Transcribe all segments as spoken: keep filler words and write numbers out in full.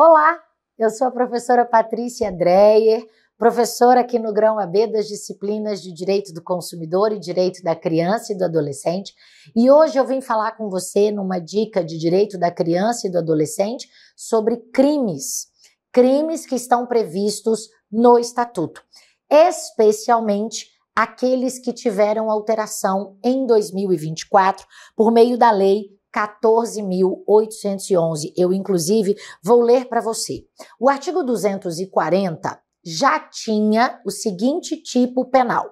Olá, eu sou a professora Patrícia Dreyer, professora aqui no Grão A B das disciplinas de Direito do Consumidor e Direito da Criança e do Adolescente, e hoje eu vim falar com você numa dica de Direito da Criança e do Adolescente sobre crimes, crimes que estão previstos no Estatuto, especialmente aqueles que tiveram alteração em dois mil e vinte e quatro por meio da Lei quatorze mil oitocentos e onze. Eu, inclusive, vou ler para você. O artigo duzentos e quarenta já tinha o seguinte tipo penal: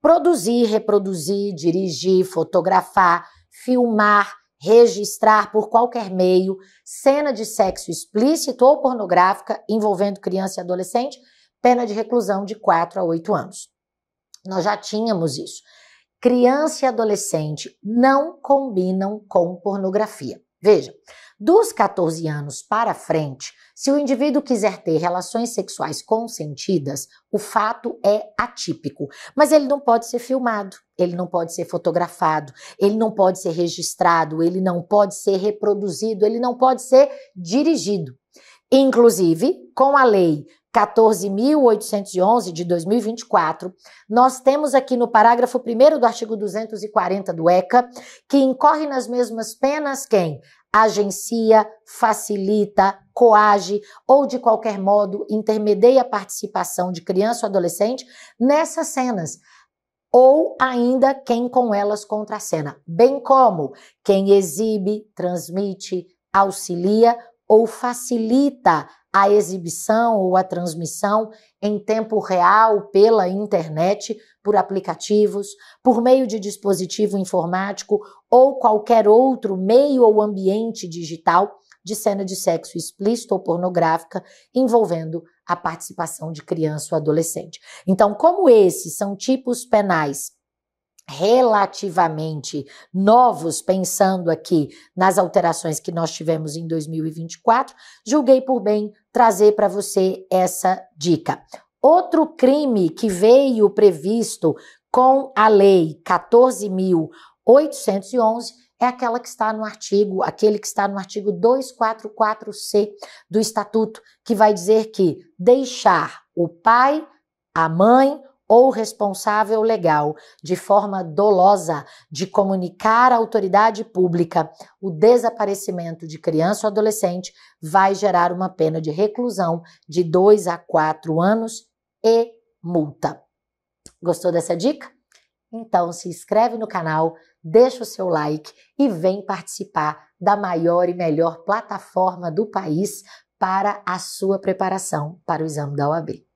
produzir, reproduzir, dirigir, fotografar, filmar, registrar por qualquer meio cena de sexo explícito ou pornográfica envolvendo criança e adolescente, pena de reclusão de quatro a oito anos. Nós já tínhamos isso. Criança e adolescente não combinam com pornografia. Veja, dos quatorze anos para frente, se o indivíduo quiser ter relações sexuais consentidas, o fato é atípico, mas ele não pode ser filmado, ele não pode ser fotografado, ele não pode ser registrado, ele não pode ser reproduzido, ele não pode ser dirigido. Inclusive, com a Lei quatorze mil oitocentos e onze de dois mil e vinte e quatro, nós temos aqui no parágrafo primeiro do artigo duzentos e quarenta do ECA que incorre nas mesmas penas quem agencia, facilita, coage ou de qualquer modo intermedia a participação de criança ou adolescente nessas cenas, ou ainda quem com elas contracena, bem como quem exibe, transmite, auxilia ou facilita a exibição ou a transmissão em tempo real pela internet, por aplicativos, por meio de dispositivo informático ou qualquer outro meio ou ambiente digital de cena de sexo explícito ou pornográfica envolvendo a participação de criança ou adolescente. Então, como esses são tipos penais relativamente novos, pensando aqui nas alterações que nós tivemos em dois mil e vinte e quatro, julguei por bem trazer para você essa dica. Outro crime que veio previsto com a Lei quatorze mil oitocentos e onze é aquela que está no artigo, aquele que está no artigo duzentos e quarenta e quatro C do Estatuto, que vai dizer que deixar o pai, a mãe ou responsável legal, de forma dolosa, de comunicar à autoridade pública o desaparecimento de criança ou adolescente, vai gerar uma pena de reclusão de dois a quatro anos e multa. Gostou dessa dica? Então se inscreve no canal, deixa o seu like e vem participar da maior e melhor plataforma do país para a sua preparação para o exame da O A B.